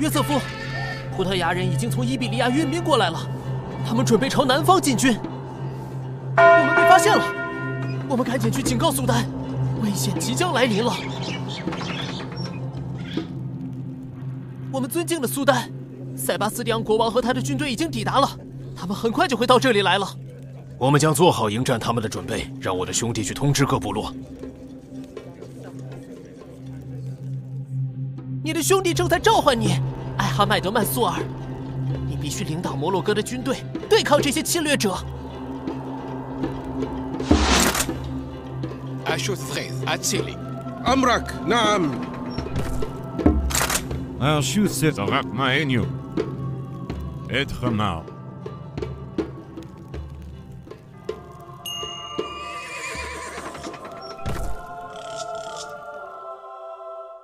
约瑟夫，葡萄牙人已经从伊比利亚运兵过来了，他们准备朝南方进军。我们被发现了，我们赶紧去警告苏丹，危险即将来临了。我们尊敬的苏丹，塞巴斯蒂安国王和他的军队已经抵达了，他们很快就会到这里来了。我们将做好迎战他们的准备，让我的兄弟去通知各部落。 你的兄弟正在召唤你，艾哈迈德·曼苏尔，你必须领导摩洛哥的军队对抗这些侵略者。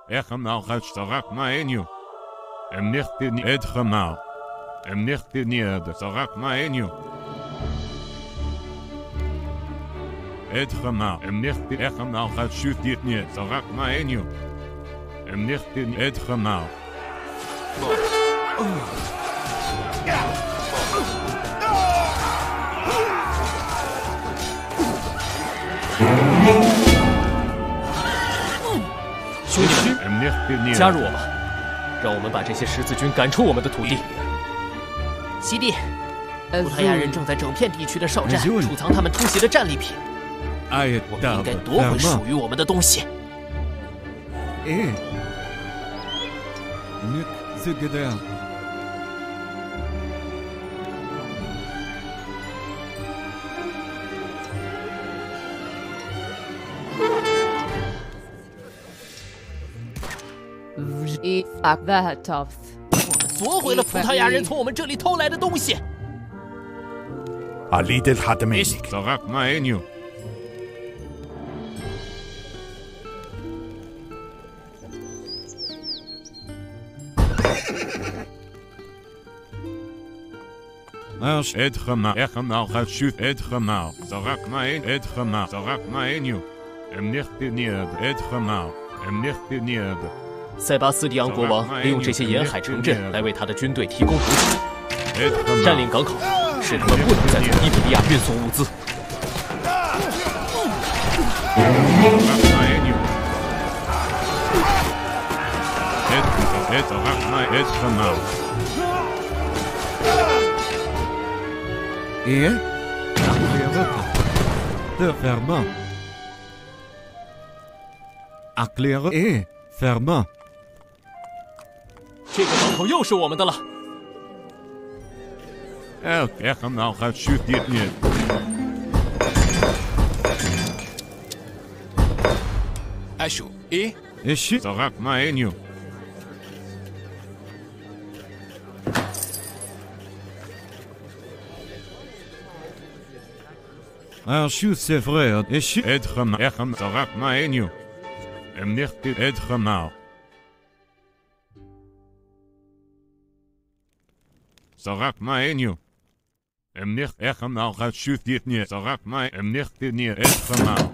Echemaal gaat starak maenju. En nicht in het gemaal. En nicht in de starak maenju. Het gemaal. En nicht in echemaal gaat shoot dit niet starak maenju. En nicht in het gemaal.加入我吧，让我们把这些十字军赶出我们的土地。西地，葡萄牙人正在整片地区的哨站储藏他们偷袭的战利品，我们应该夺回属于我们的东西。我们夺回了葡萄牙人从我们这里偷来的东西。塞巴斯蒂安国王利用这些沿海城镇来为他的军队提供补给，占领港口，使他们不能再从伊比利亚运送物资。这个港口又是我们的了。Zarak maenju. Nicht echemaal gaat shoot dit niet. Zarak maen nicht dit niet echemaal.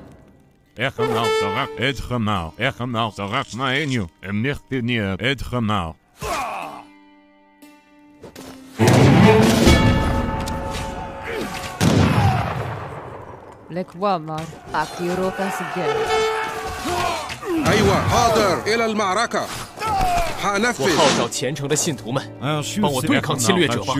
Echemaal zarak echemaal. Echemaal zarak maenju. Nicht dit niet echemaal. لكوامر أكيروكا سجل. أيوة حاضر إلى المعركة. 我号召虔诚的信徒们，帮我对抗侵略者吧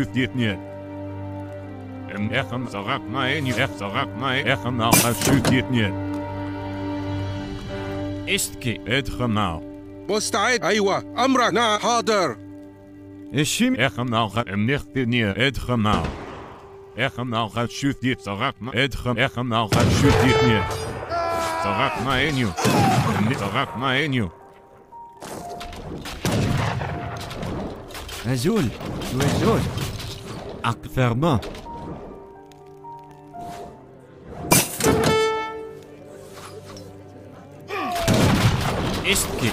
！أزول وأزول أكثر ما إشكي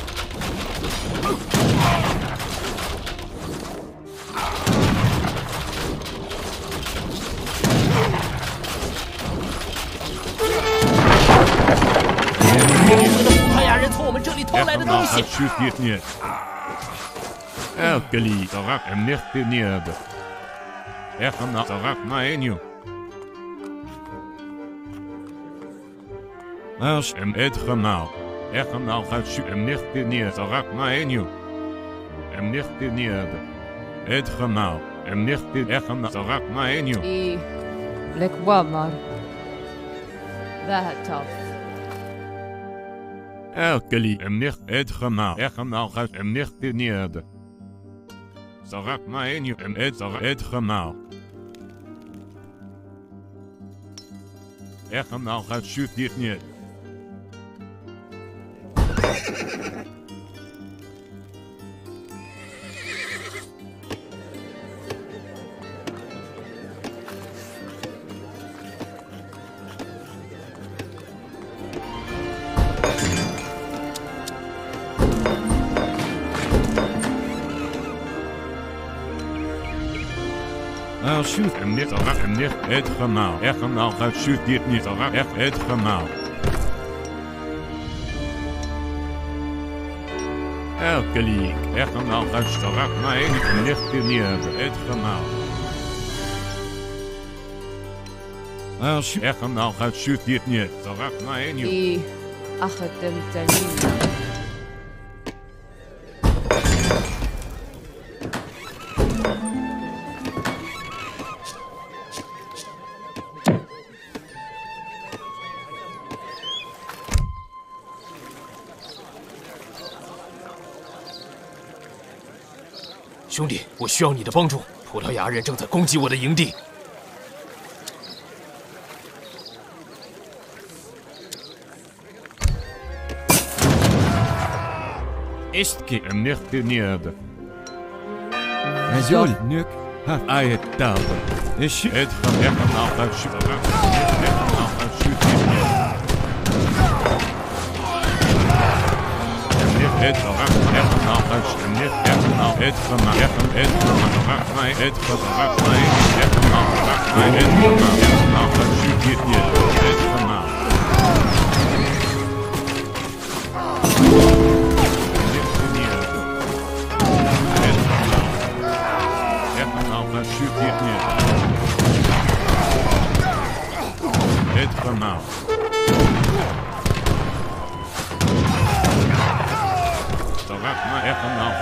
Elkeli, Tarak, and Nirtiniab. Echana, Tarak, Maenu. As and Edgana. Echana, Hatsu, and Nirtiniab, Tarak, Maenu. And Nirtiniab. Edgana, and Nirtin, Echana, Tarak, Maenu. E. Lekwamar. That tough. Elkeli, and nicht Edgana, Echana, and Nirtiniab. Zarak Maenu, and Edgana. Echana, Hatsu, Nirtiniab. Shoot and knit around and knit head from now. Echanal had shoot it knit around head from now. Elkeli, Echanal had starak my and knit in the head from now. Echanal had shoot it knit around my and you. Achatem Tanina.兄弟，我需要你的帮助。葡萄牙人正在攻击我的营地。Istki en nichte nierde. Azul nuk haf ayet taber. Ish et van hem al dat shooter. It from my head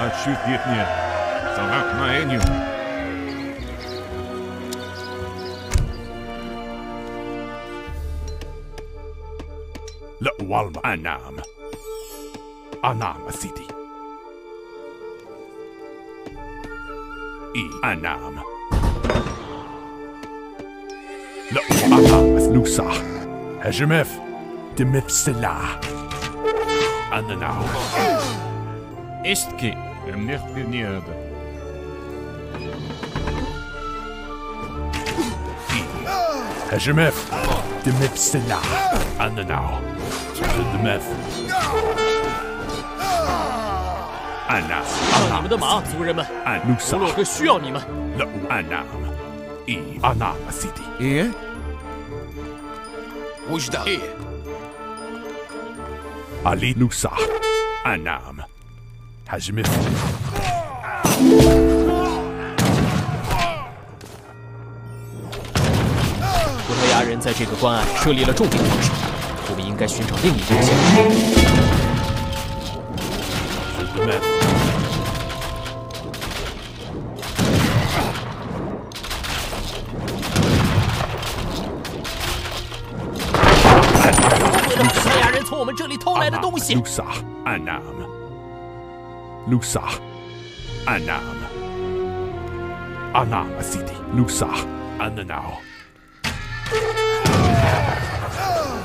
I'll shoot it near. So that's my annual. Look, Walma Anam. Anam City. E. Anam. Look, Anam with Lusa. Hajimif. Dimif Silla. And now. Istki, and Nirti near the Hajimef, the Mipsilla, and the now, the Meth. Anna, Anna, the Mars, and Lusa, the Shionima, the Anna, E. Anna City. Here? Who's that? Ali Lusa, Anam. Hajimif.葡萄牙人在这个关隘设立了重兵防守，我们应该寻找另一条线路。 Lusa, Anam, Anam City, Lusa, Ananao.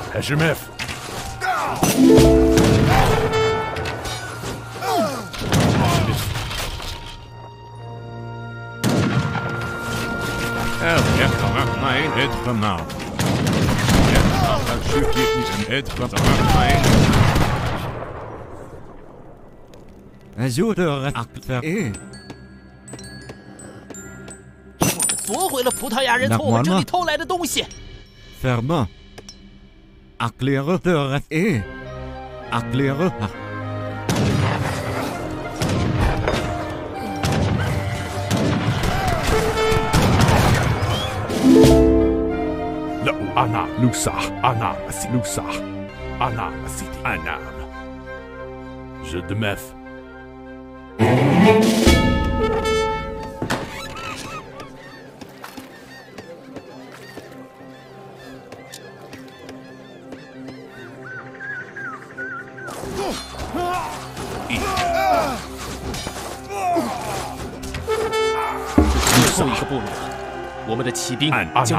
Hajimif. Azure actor A， 我们夺回了葡萄牙人从我们这里偷来的东西。Ferme acteur A， acteur A。Ana Lusah, Ana Lusah, Ana Siti, Ana. Jeu de meuf.西利，你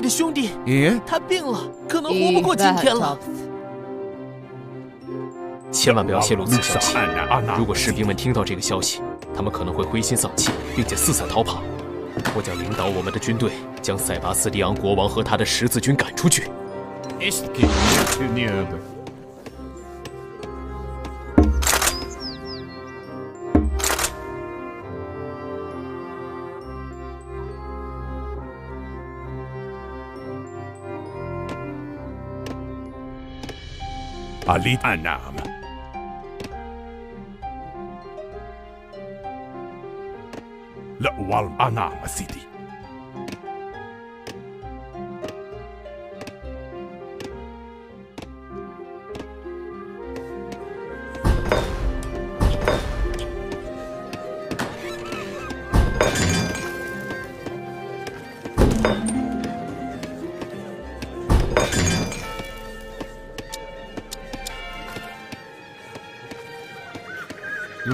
的兄弟，他病了，可能活不过今天了。千万不要泄露此消息。如果士兵们听到这个消息，他们可能会灰心丧气，并且四散逃跑。我将领导我们的军队，将塞巴斯蒂昂国王和他的十字军赶出去。 Ali Anam. Lawal Anam City.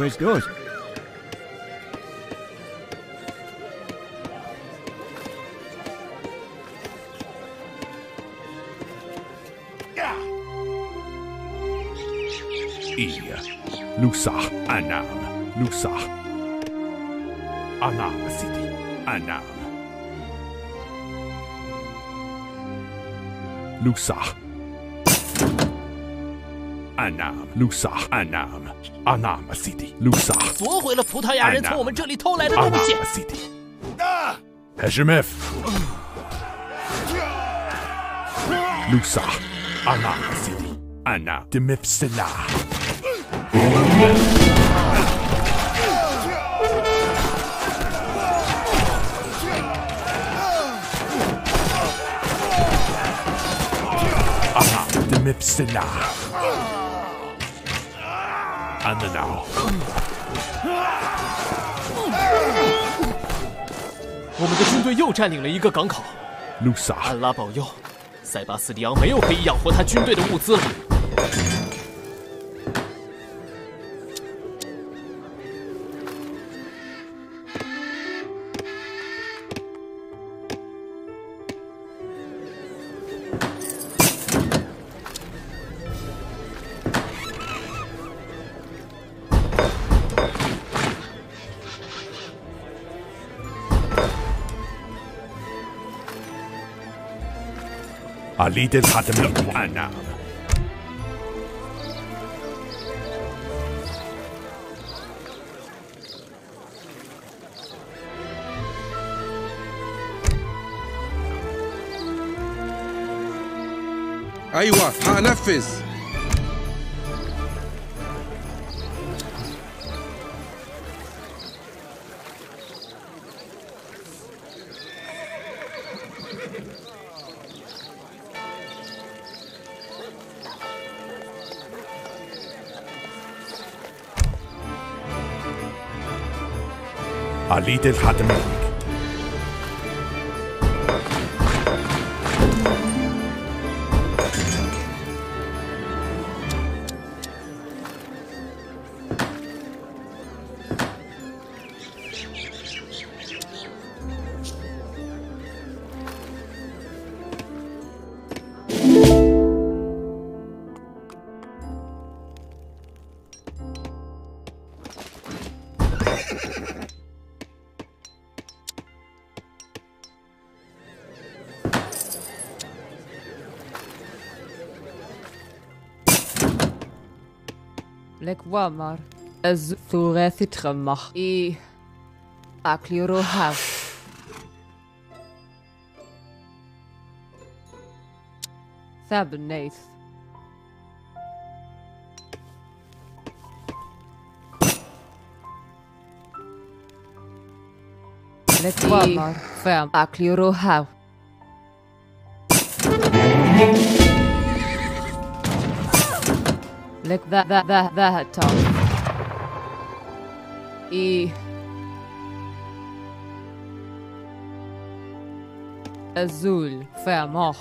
It's good. Yeah. Lusah Anam, Lusah Anam City, Anam. Lusah. Anam, Lusah, Anam, Anam City, Lusah. 夺回了葡萄牙人从我们这里偷来的东西。Anam City. Heshimef. Lusah, Anam City, Anam Demifsela. Anam Demifsela. And now. Our military again captured a port. Lusa. Allah bless him. Cyrus the Young did not have enough food to feed his military. Alidin Hadam Anam. Aywa, Hanafis. Alidin Hadam. وامر از ثورث تخمخ اي اكلي روحا ثاب النيث One more firm Akliru have. Like that top. Azul firm off.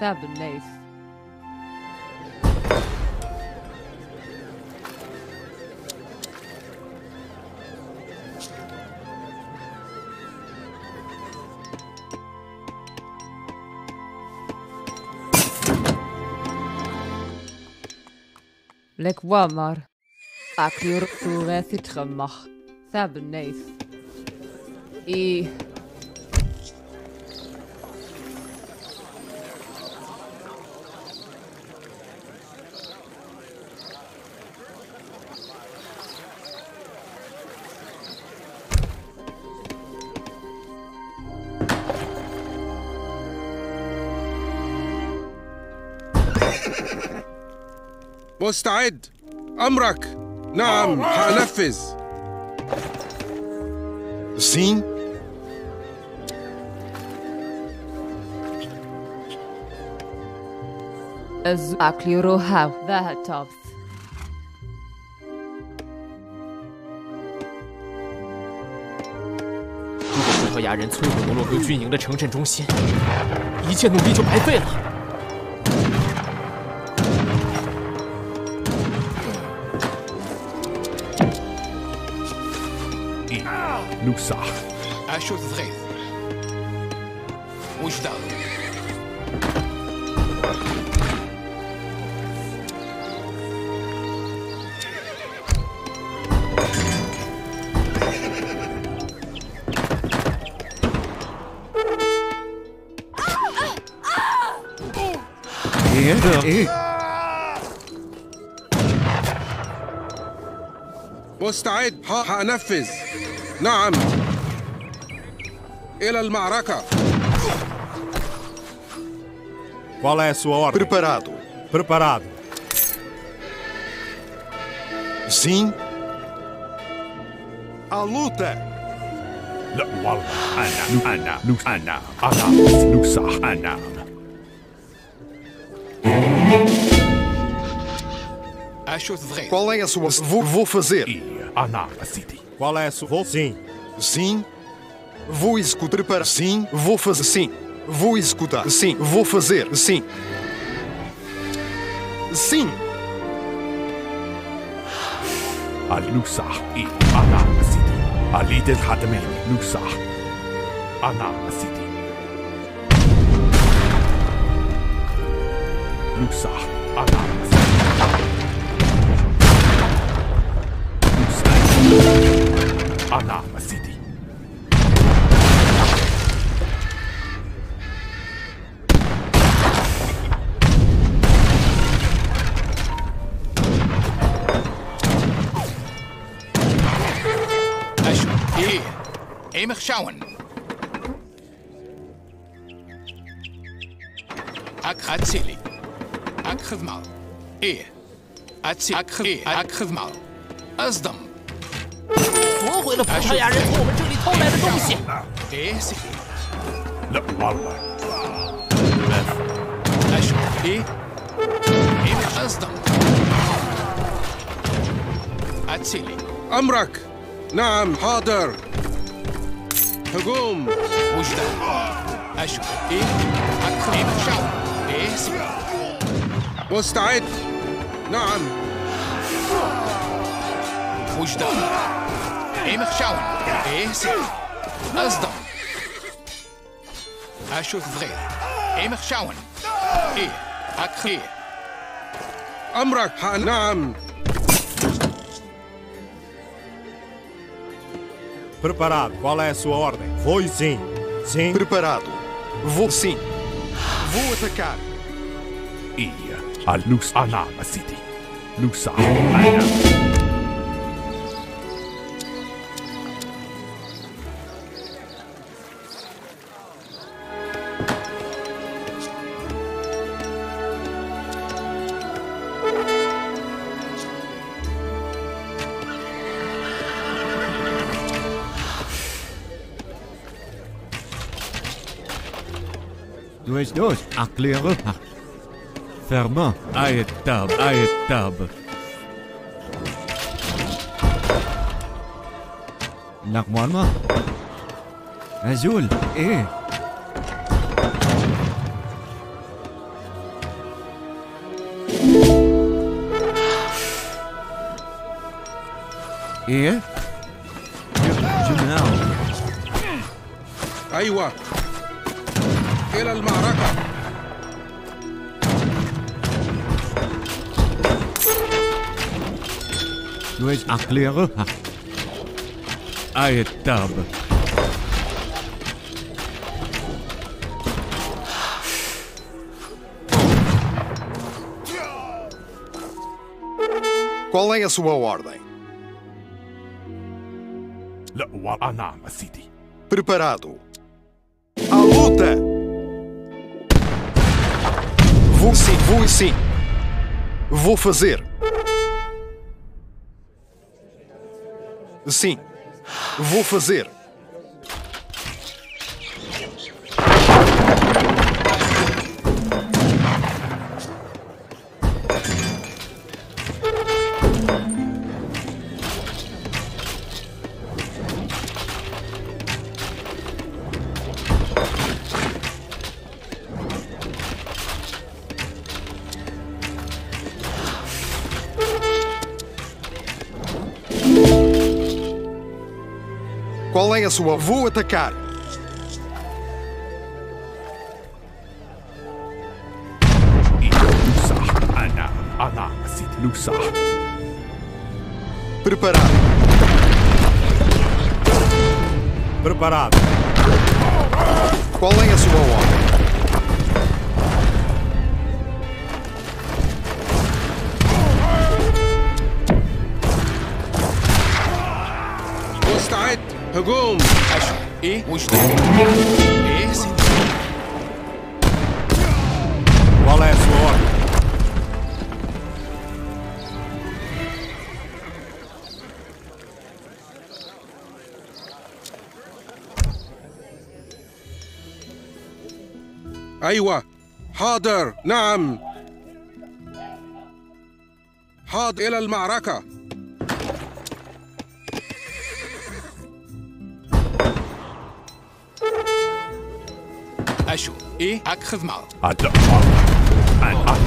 Thab knife. Like Walmart, I clear to let it come off. Thab knife. مستعد أمرك نعم هنفذ سين از أكليرو هاو ذا توب如果葡萄牙人摧毁摩洛哥军营的城镇中心，一切努力就白费了。 نوسع أشوت ثغيث وش دار إيه مستعد هنفذ نعم إلى المعركة Qual é a sua ordem? Preparado Preparado Sim A luta لا والله أنا أنا نصح أنا Qual é a sua... Vou fazer Ana City. Qual é a sua... Vou sim. Sim. Vou escutar para... Sim. Vou fazer... Sim. Vou escutar... Sim. Vou fazer... Sim. Sim. Ali Nuxar e Ana City. Ali de Hadamem Nuxar. Ana City. Nuxar. Ana City. Ana City. Acho que é mexawan. Akratsili. Akhazmal. E. Atsi akhri akhazmal. Asdam. 夺回了葡萄牙人从我们这里偷来的东西。أمرك نعم حاضر هجوم وجدا أشوف أكثر شعب مستعد نعم وجدا مخشون سيف أصدم أشوف صغير مخشون أكخير أمرك نعم Preparado, qual é a sua ordem? Vou sim, sim Preparado, vou sim Vou atacar Ia, a luz anama city Luz anama durch, erkläre. Ferme, Eietab. Normalement, azul, eh. ايه جماعة ايوه الى المعركة دويش اقليغه اي التاب Qual é a sua ordem? لا نعم سيدي. Preparado. A luta. Vou sim. Vou fazer. Sim. Vou fazer. Qual é a sua? Vou atacar. Preparado. Qual é a sua ordem? هجوم ايه مش ده ايه سيدي ولا يا سوار ايوه حاضر نعم حاضر الى المعركة أشوف إيه أخذ معه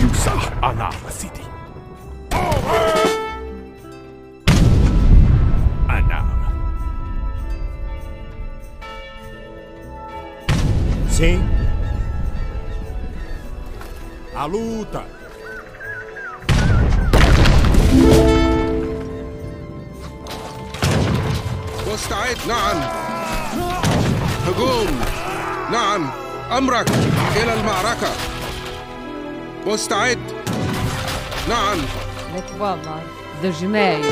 يوسع أنا سيدي أنا sim a luta مستعد نعم هجوم نعم أمرك إلى المعركة مستعد نعم نتواضع ذو جمايل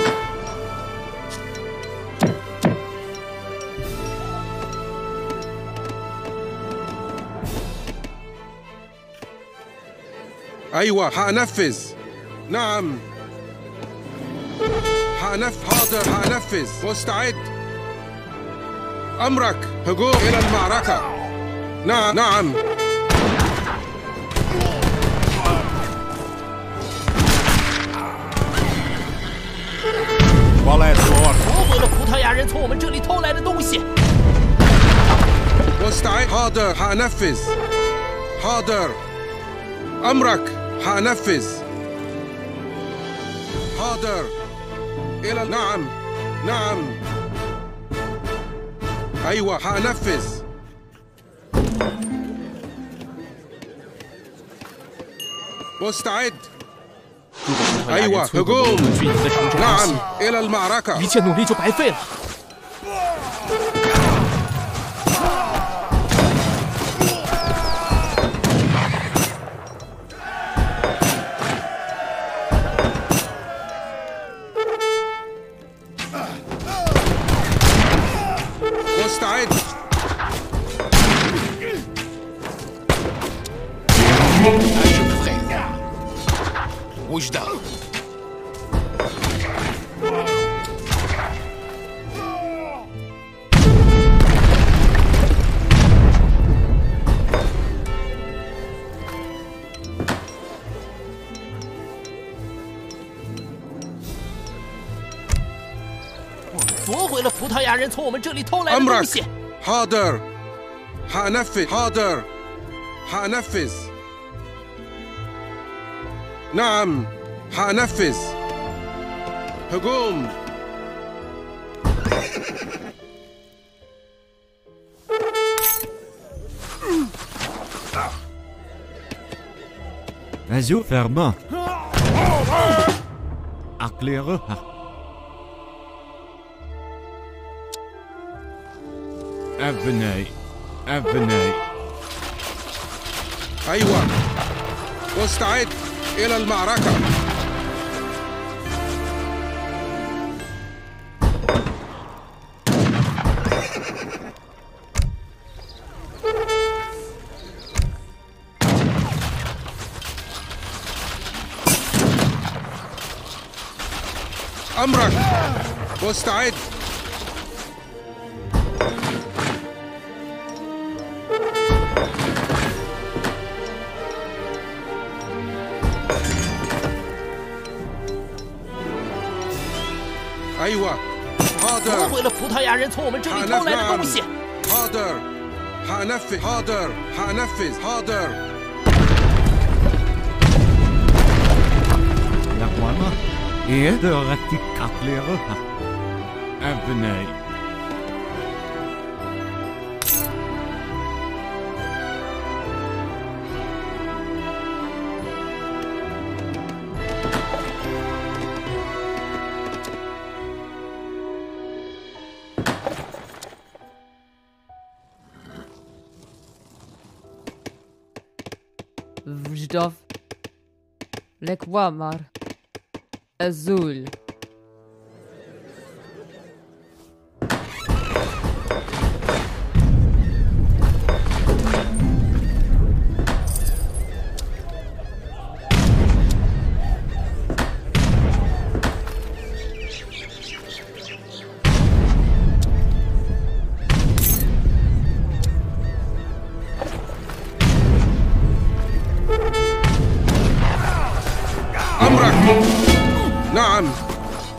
أيوة هأنفذ نعم حاضر هأنفذ مستعد أمرك هجوم إلى المعركة نعم我来说所有的葡萄牙人从我们这里偷来的东西 مستعد حاضر هأنفذ حاضر أمرك هأنفذ حاضر إلى نعم أيوة هأنفذ مستعد ايوه هجوم نعم الى المعركه مستعد وجدة 葡萄牙人从我们这里偷来的东西。حاضر حنفذ حاضر حنفذ نعم حنفذ هجوم Azul Ferman. Erkläre. Avenay. Avenay. أيوة. واستعد إلى المعركة. أمرك مستعد أيوة حاضر حاضر حنفذ حاضر حنفذ حاضر يا يدرك تكليرها أبناء وجدف لك وامر Azul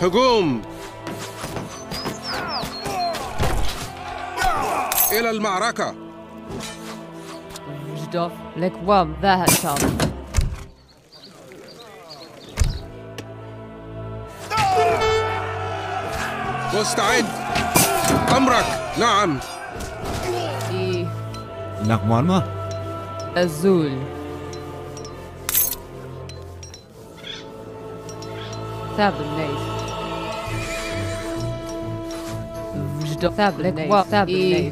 هجوم إلى المعركة جدف لك وام ذا مستعد أمرك نعم نغمارما أزول ثابت نيس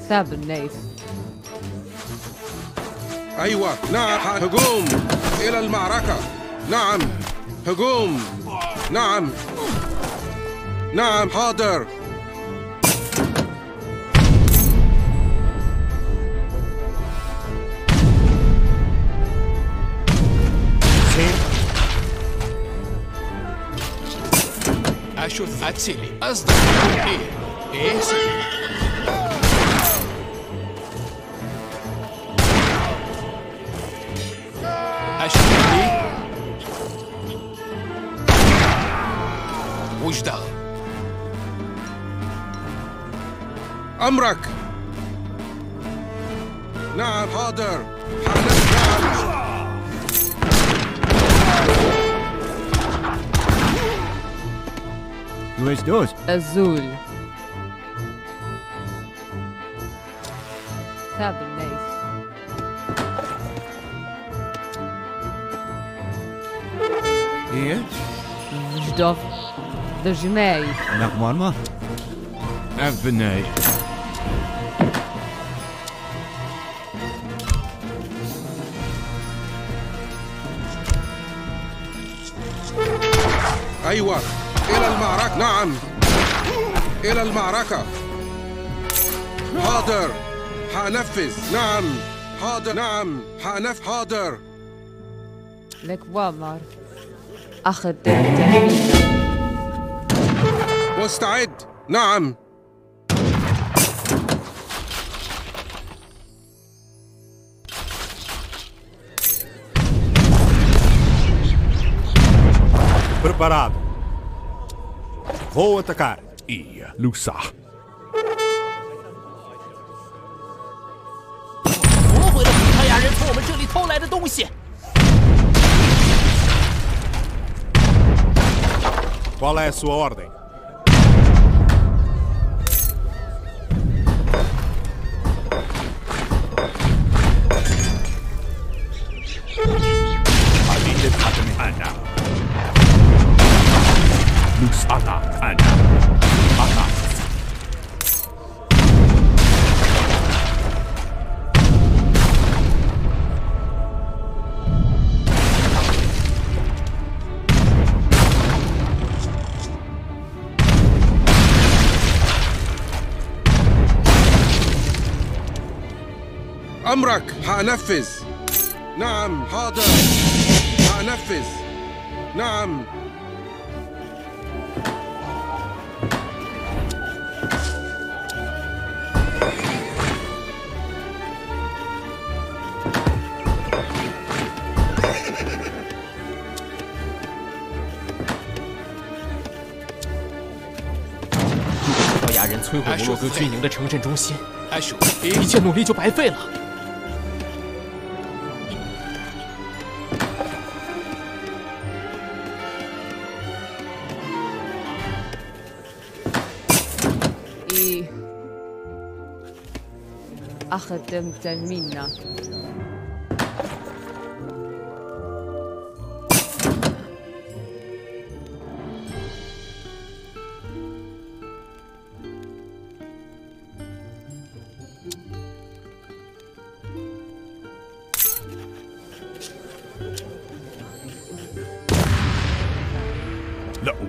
ثابت نيس أيوة نعم هجوم إلى المعركة نعم هجوم نعم نعم حاضر أشوف أتسلي أصدق Esse? Acho que Os dá. أمرك. نعم حاضر. Dois dois. Azul. ثابت نيس إيه؟ جدف دجماي نقمان ما أبناي أيوة إلى المعركة نعم إلى المعركة حاضر حنفذ نعم حاضر نعم حنف حاضر لك وامر أخذ مستعد نعم preparado vou atacar ia luçar 偷来的东西。Qual é a sua ordem? Anna. Luz Anna, Anna, Anna. أمرك حأنفذ. نعم حاضر. حأنفذ. نعم.葡萄牙人摧毁摩洛哥军营的城镇中心，一切努力就白费了。 خدمت منا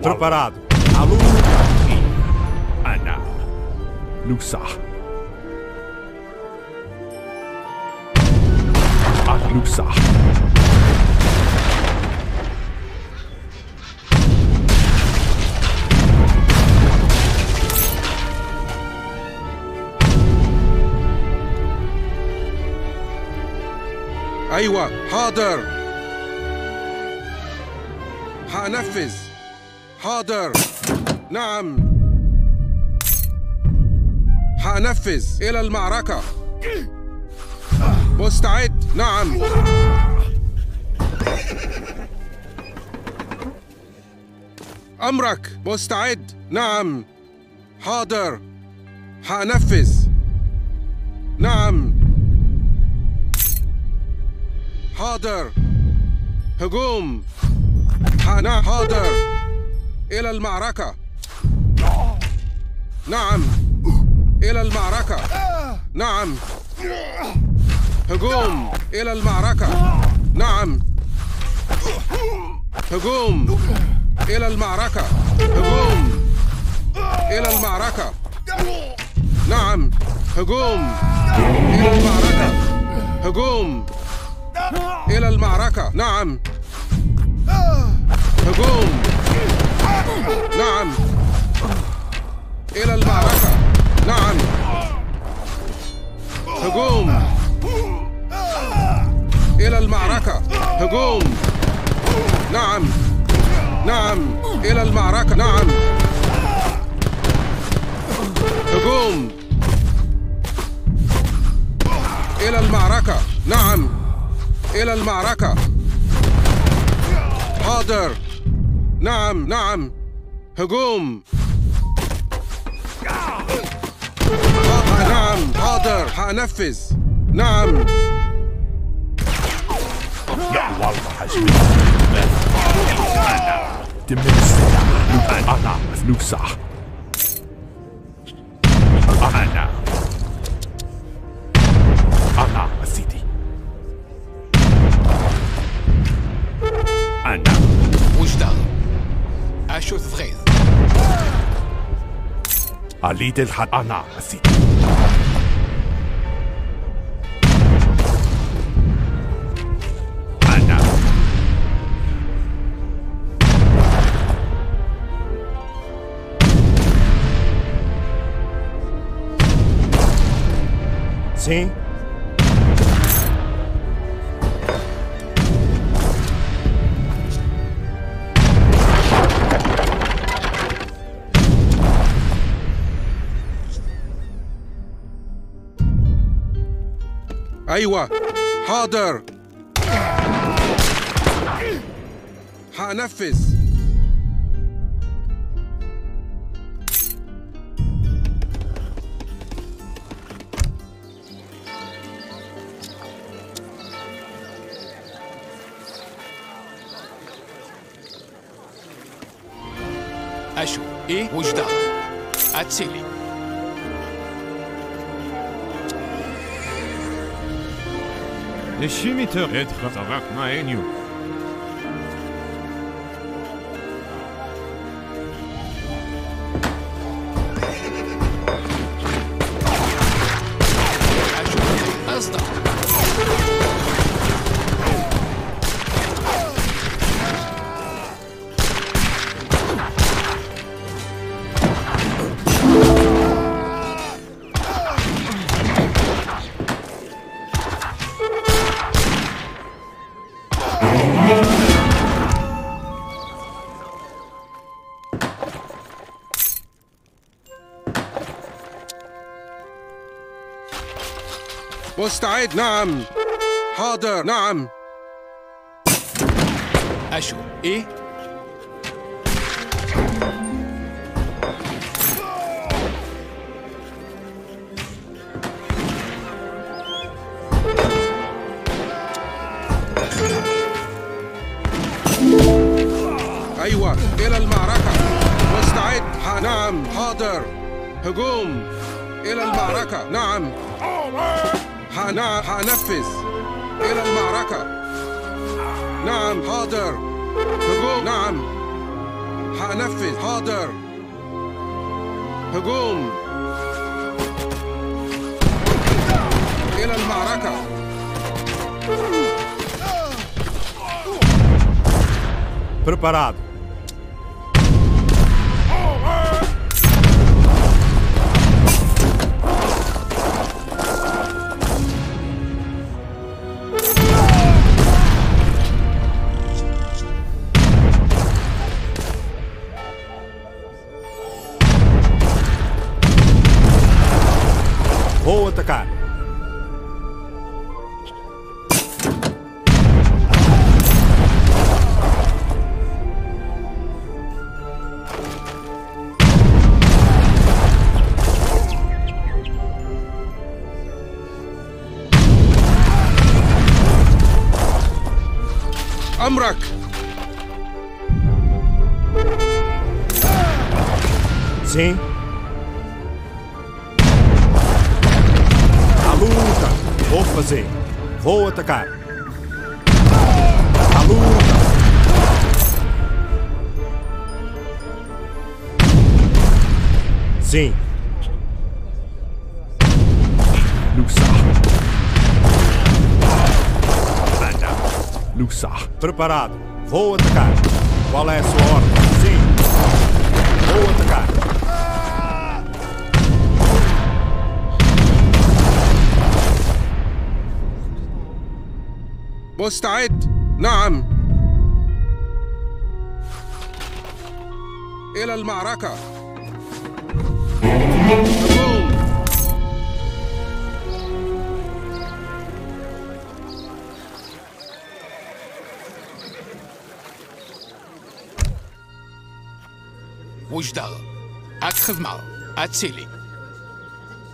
preparado aluno Ana Luxa Luxa. أيوة حاضر حأنفذ حاضر نعم حأنفذ إلى المعركة مستعد نعم أمرك مستعد نعم حاضر حأنفذ نعم حاضر هجوم حنا حاضر إلى المعركة نعم إلى المعركة نعم هجوم إلى المعركة نعم هجوم إلى المعركة هجوم إلى المعركة نعم هجوم إلى المعركة هجوم إلى المعركة نعم هجوم نعم إلى المعركة نعم هجوم إلى المعركة هجوم نعم نعم إلى المعركة نعم هجوم إلى المعركة نعم إلى المعركة حاضر نعم نعم هجوم نعم حاضر حأنفذ نعم لا والله حجمي أنا لوكسا أنا سيدي أنا وجدا أشوف غيظ أليد الحد أنا سيدي Sim. أيوة حاضر هنفذ. أشو إيه وجدان أتسيلي de chimiter et travac na eniu مستعد نعم حاضر نعم أشو إيه أيوة إلى المعركة مستعد نعم حاضر هجوم إلى المعركة نعم هنفذ إلى المعركة نعم حاضر هجوم نعم هنفذ حاضر هجوم إلى المعركة preparado Vou atacar. أمرك. Sim. Vou fazer. Vou atacar. A luta. Sim. Luxar. Preparado. Vou atacar. Qual é a sua ordem? Sim. Vou atacar. مستعد نعم إلى المعركة وجدان أخذ معه أتسيلي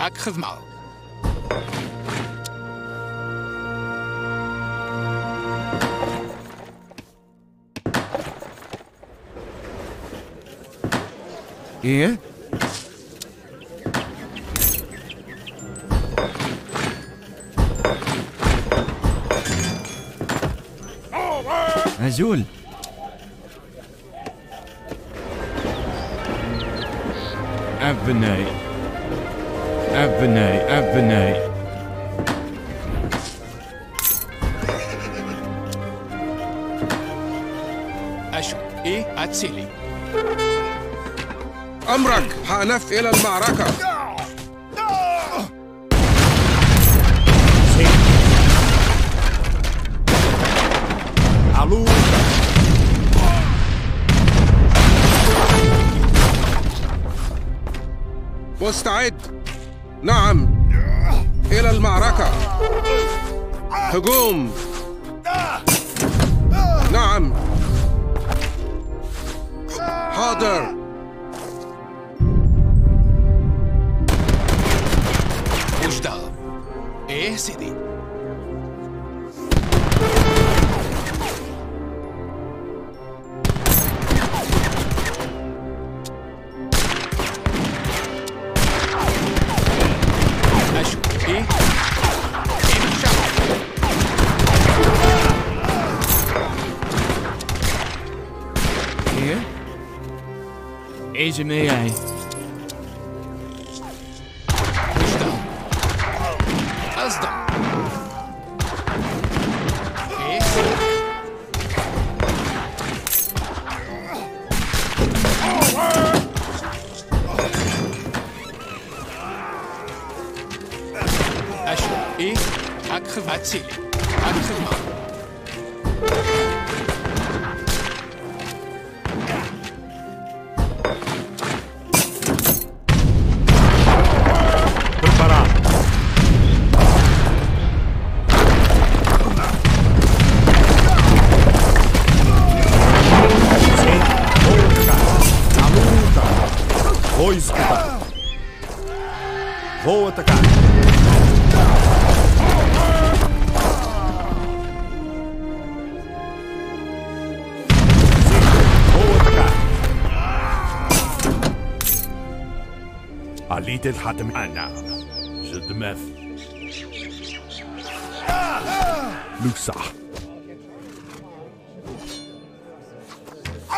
أخذ معه إيه؟ هجول أبناي أبناي أبناي أشو إيه أتسيلي أمرك هنف إلى المعركة علو مستعد نعم إلى المعركة هجوم نعم. حاضر. وجدة. إيه سيدي. جميعي اصدم اصدم اشوف ايه اكخف عتيلي اكخف معه عليت الحتم أنا جد ماف لوسع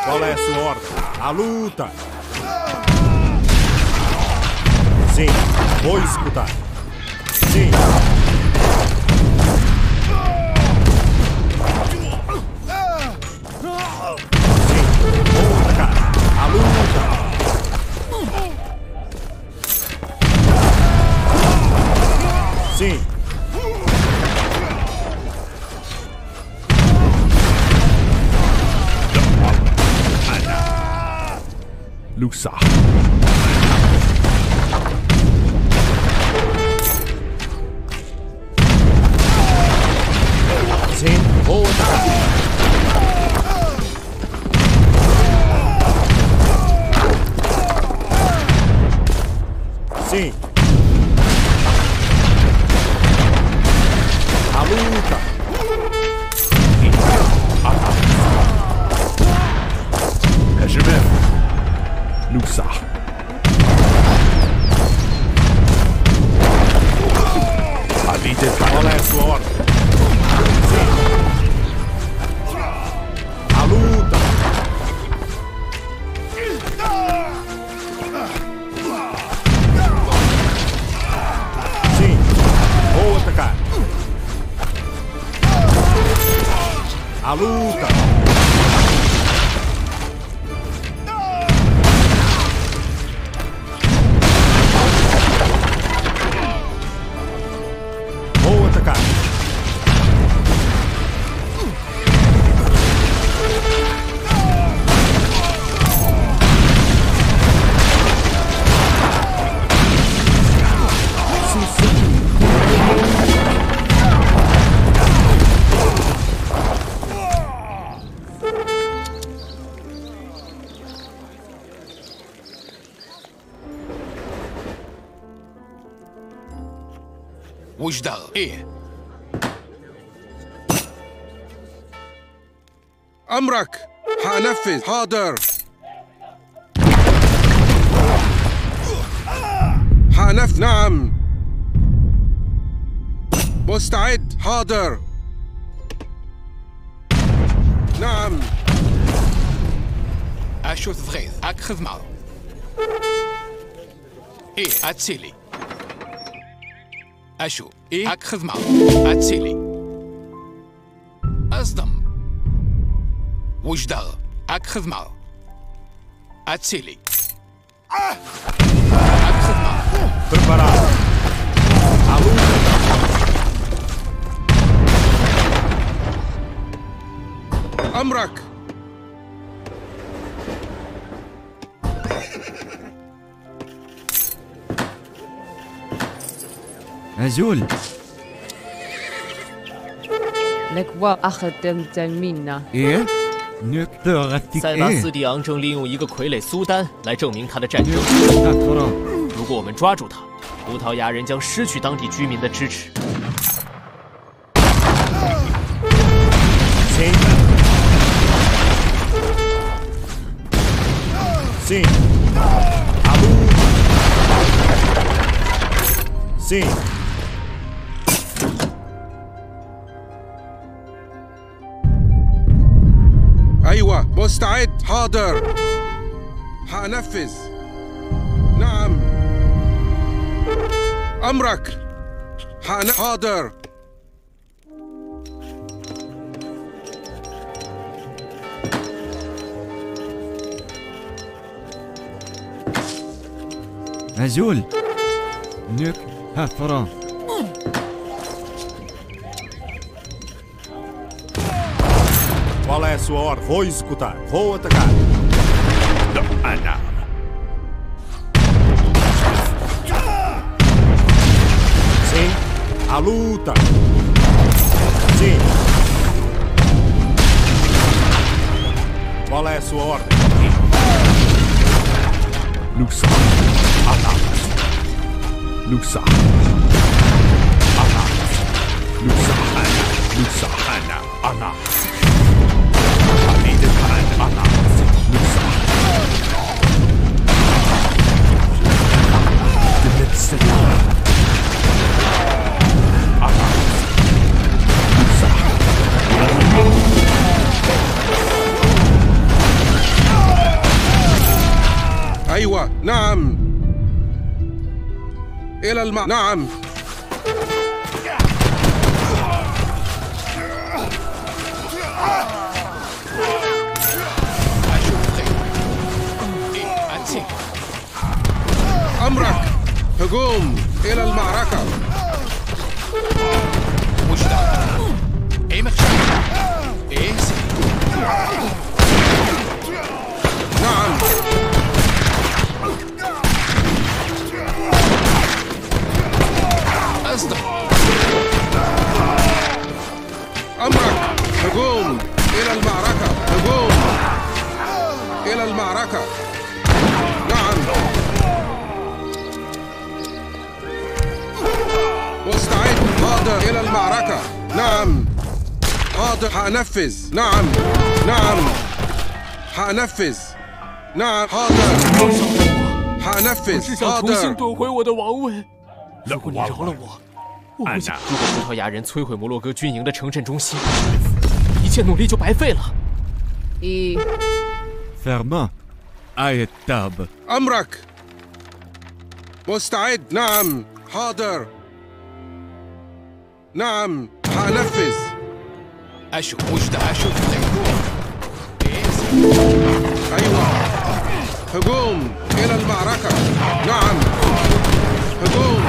Qual é a sua ordem? A luta! Sim, vou escutar. Sim. Lusa. Zehn hohe Tage. Zehn. Aluta. Lusa. Habite qual é a sua ordem? A luta. Sim, vou atacar. A luta. وجدة إيه؟ أمرك حنفذ حاضر حنفذ نعم مستعد حاضر نعم أشوت فغيث أكخذ معه إيه أتسيلي أشو إيه؟ أكخذ معه أتسيلي أصدم وجدة أكخذ معه أتسيلي أكخذ معه بربرا أمرك أزول 来我阿黑等在命呐。咦？ 塞拉斯蒂昂正利用一个傀儡苏丹来证明他的战争。如果我们抓住他，葡萄牙人将失去当地居民的支持。أيوة مستعد حاضر هأنفذ نعم أمرك حاضر هزول نيك هفران Qual é a sua ordem? Vou executar. Vou atacar. Ana. Sim. A luta. Sim. Qual é a sua ordem? Luxa. Ataca. Luxa. Ataca. Luxa. Ana. Luxa. Ana. Ana. أيوة نعم إلى الماء نعم أمرك هجوم إلى المعركة نعم أمرك هجوم إلى المعركة هجوم إلى المعركة نعم مستعد حاضر إلى المعركة نعم حاضر هأنفذ نعم نعم هأنفذ نعم حاضر هأنفذ حاضر 如果你饶了我，我会想。如果葡萄牙人摧毁摩洛哥军营的城镇中心，一切努力就白费了。一。Ferma. أي التاب. أمرك. مستعد نعم حاضر. نعم هأنفذ أشوف مجد أشوف أيوة هجوم إلى المعركة نعم هجوم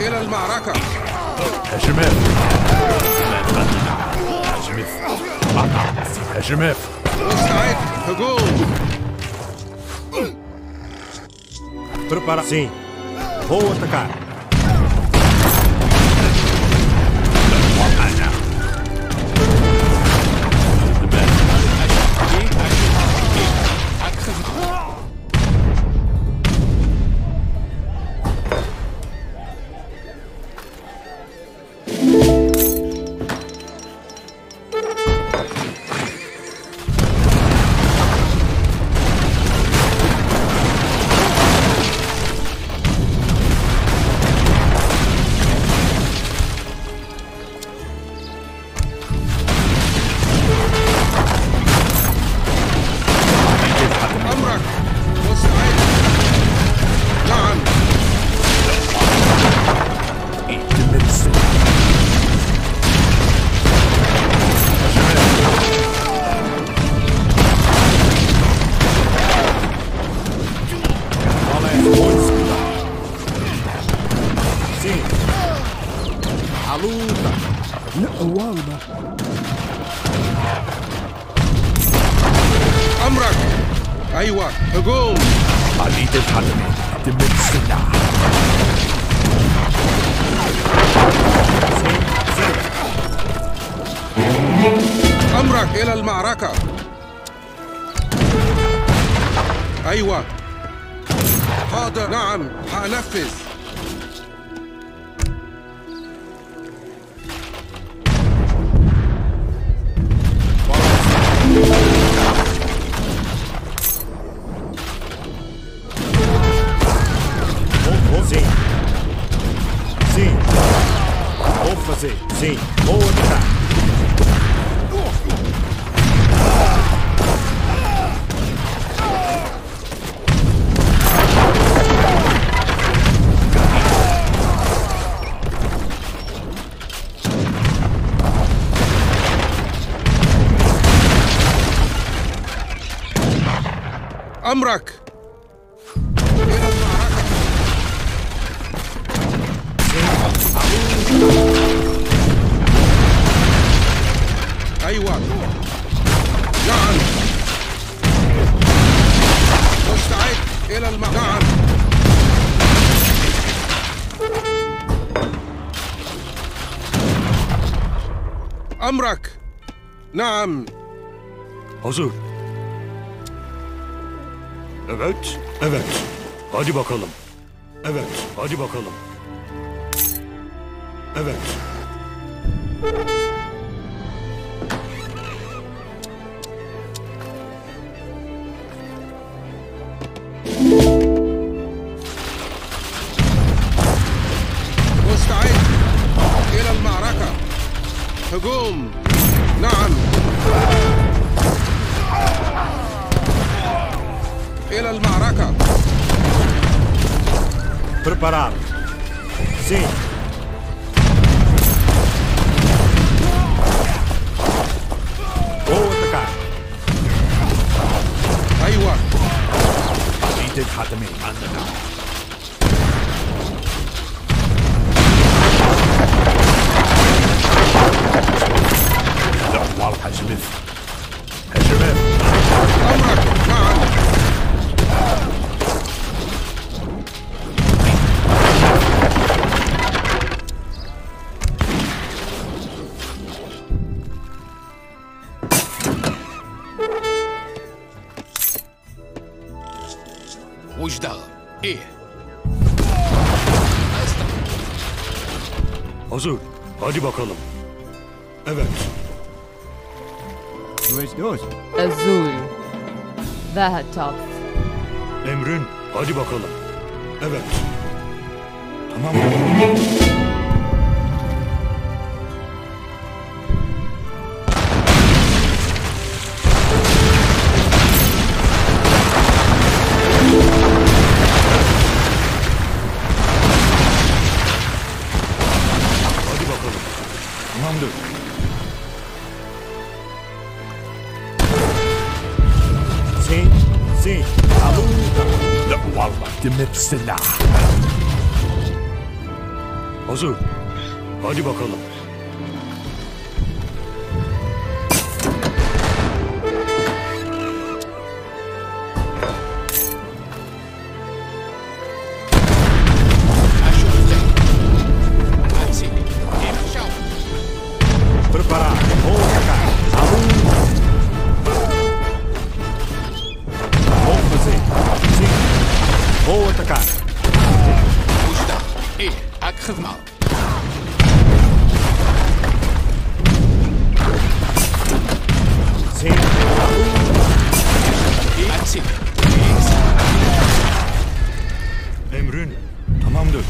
إلى المعركة هجمات هجمات مستعد هجوم preparação vou atacar أمرك إلى المعركة. أيوة. حاضر. نعم. هنفذ. Sim, vou evitar. أمرك. أيوة. نعم. مستعد إلى المقاعد. أمرك. نعم. Hazır. Evet. Evet. Hadi bakalım. Evet. Hadi bakalım. Evet. هجوم نعم إلى المعركة preparar sim vou atacar أيوة جيت الحتمي عندنا حشمت حشمت أمرك نعم وش دغل إيه Hazır hadi bakalım Evet Göz. Azul. Daha top. Emrin, hadi bakalım. Evet. Tamam. Hadi bakalım. Tamamdır. لا والله تمت السلعة Hazır Hadi bakalım Emrin tamamdır.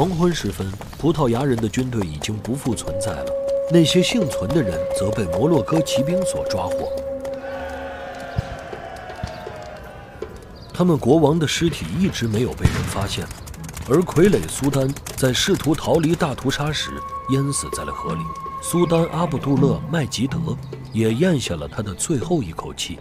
黄昏时分，葡萄牙人的军队已经不复存在了。那些幸存的人则被摩洛哥骑兵所抓获。他们国王的尸体一直没有被人发现，而傀儡苏丹在试图逃离大屠杀时淹死在了河里。苏丹阿卜杜勒·麦吉德也咽下了他的最后一口气。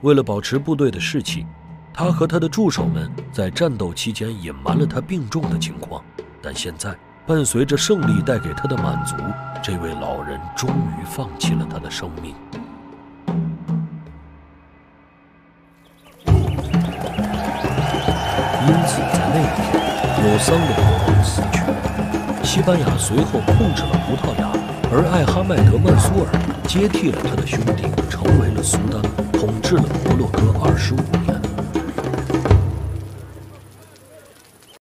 为了保持部队的士气，他和他的助手们在战斗期间隐瞒了他病重的情况，但现在，伴随着胜利带给他的满足，这位老人终于放弃了他的生命。因此，在那一天，有桑的国王死去。西班牙随后控制了葡萄牙，而艾哈迈德·曼苏尔接替了他的兄弟，成为了苏丹，统治了摩洛哥25年。